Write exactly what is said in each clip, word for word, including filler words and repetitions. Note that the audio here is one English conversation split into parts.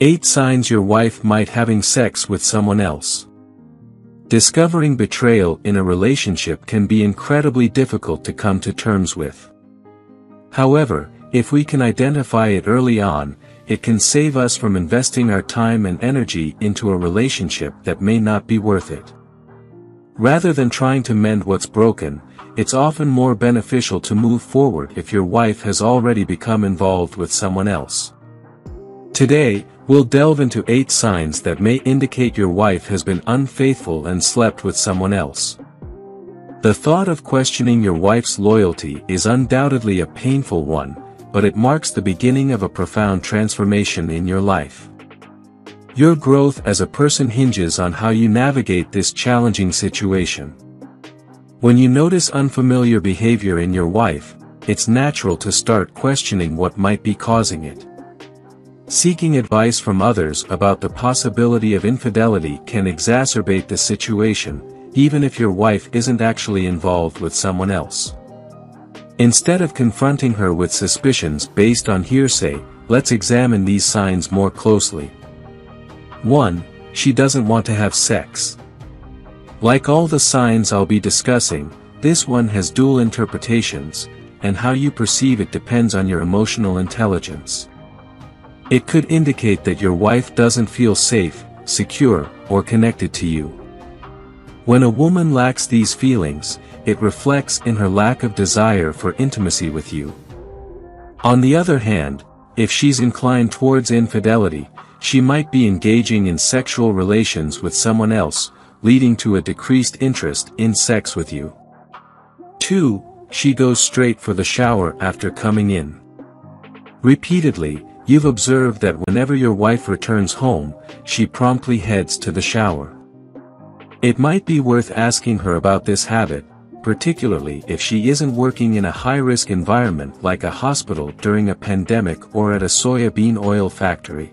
eight Signs Your Wife Might Having Sex With Someone Else. Discovering betrayal in a relationship can be incredibly difficult to come to terms with. However, if we can identify it early on, it can save us from investing our time and energy into a relationship that may not be worth it. Rather than trying to mend what's broken, it's often more beneficial to move forward if your wife has already become involved with someone else. Today, we'll delve into eight signs that may indicate your wife has been unfaithful and slept with someone else. The thought of questioning your wife's loyalty is undoubtedly a painful one, but it marks the beginning of a profound transformation in your life. Your growth as a person hinges on how you navigate this challenging situation. When you notice unfamiliar behavior in your wife, it's natural to start questioning what might be causing it. Seeking advice from others about the possibility of infidelity can exacerbate the situation, even if your wife isn't actually involved with someone else. Instead of confronting her with suspicions based on hearsay, let's examine these signs more closely. one She doesn't want to have sex. Like all the signs I'll be discussing, this one has dual interpretations, and how you perceive it depends on your emotional intelligence. It could indicate that your wife doesn't feel safe, secure, or connected to you. When a woman lacks these feelings, it reflects in her lack of desire for intimacy with you. On the other hand, if she's inclined towards infidelity, she might be engaging in sexual relations with someone else, leading to a decreased interest in sex with you. two She goes straight for the shower after coming in. Repeatedly, you've observed that whenever your wife returns home, she promptly heads to the shower. It might be worth asking her about this habit, particularly if she isn't working in a high-risk environment like a hospital during a pandemic or at a soybean oil factory.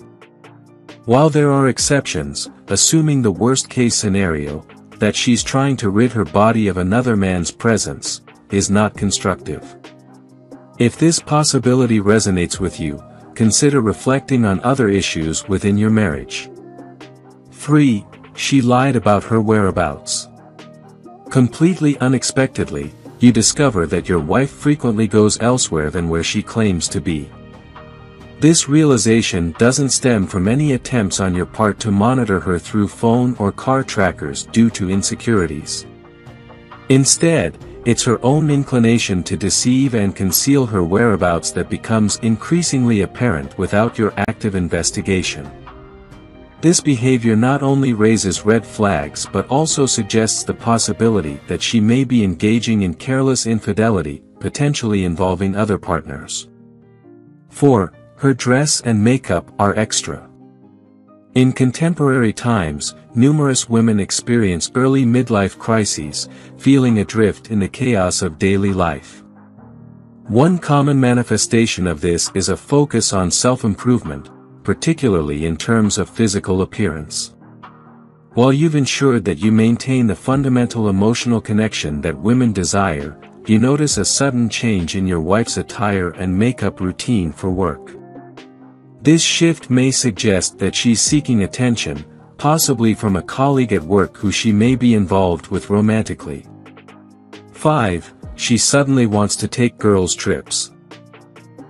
While there are exceptions, assuming the worst-case scenario, that she's trying to rid her body of another man's presence, is not constructive. If this possibility resonates with you, consider reflecting on other issues within your marriage. three She lied about her whereabouts. Completely unexpectedly, you discover that your wife frequently goes elsewhere than where she claims to be. This realization doesn't stem from any attempts on your part to monitor her through phone or car trackers due to insecurities. Instead, it's her own inclination to deceive and conceal her whereabouts that becomes increasingly apparent without your active investigation. This behavior not only raises red flags but also suggests the possibility that she may be engaging in careless infidelity, potentially involving other partners. four Her dress and makeup are extra. In contemporary times, numerous women experience early midlife crises, feeling adrift in the chaos of daily life. One common manifestation of this is a focus on self-improvement, particularly in terms of physical appearance. While you've ensured that you maintain the fundamental emotional connection that women desire, you notice a sudden change in your wife's attire and makeup routine for work. This shift may suggest that she's seeking attention, possibly from a colleague at work who she may be involved with romantically. five She suddenly wants to take girls' trips.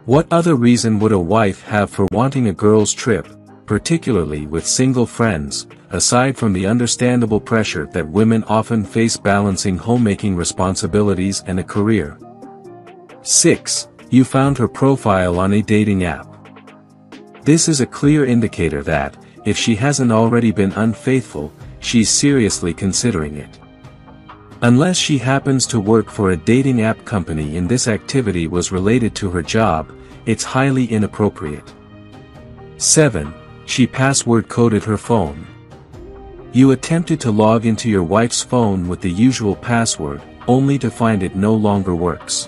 What other reason would a wife have for wanting a girls' trip, particularly with single friends, aside from the understandable pressure that women often face balancing homemaking responsibilities and a career? six You found her profile on a dating app. This is a clear indicator that, if she hasn't already been unfaithful, she's seriously considering it. Unless she happens to work for a dating app company and this activity was related to her job, it's highly inappropriate. seven She password-coded her phone. You attempted to log into your wife's phone with the usual password, only to find it no longer works.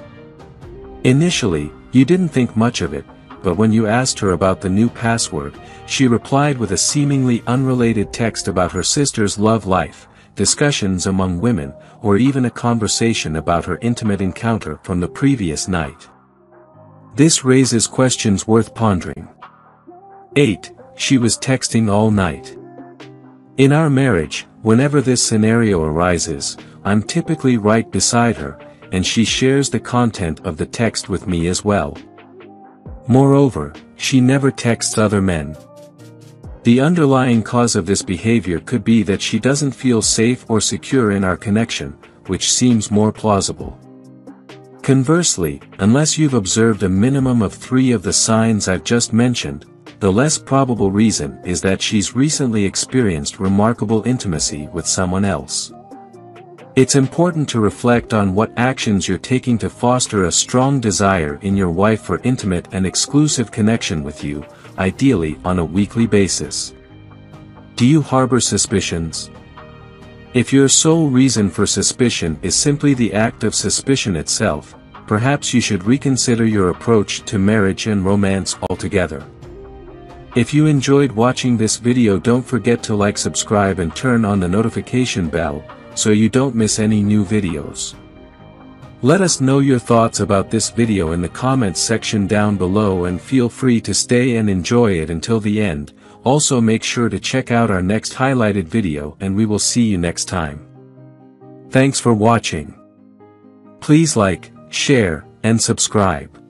Initially, you didn't think much of it, but when you asked her about the new password, she replied with a seemingly unrelated text about her sister's love life, discussions among women, or even a conversation about her intimate encounter from the previous night. This raises questions worth pondering. eight she was texting all night. In our marriage, whenever this scenario arises, I'm typically right beside her, and she shares the content of the text with me as well. Moreover, she never texts other men. The underlying cause of this behavior could be that she doesn't feel safe or secure in our connection, which seems more plausible. Conversely, unless you've observed a minimum of three of the signs I've just mentioned, the less probable reason is that she's recently experienced remarkable intimacy with someone else. It's important to reflect on what actions you're taking to foster a strong desire in your wife for intimate and exclusive connection with you, ideally on a weekly basis. Do you harbor suspicions? If your sole reason for suspicion is simply the act of suspicion itself, perhaps you should reconsider your approach to marriage and romance altogether. If you enjoyed watching this video, don't forget to like, subscribe, and turn on the notification bell, so you don't miss any new videos. Let us know your thoughts about this video in the comments section down below, and feel free to stay and enjoy it until the end. Also, make sure to check out our next highlighted video, and we will see you next time. Thanks for watching. Please like, share, and subscribe.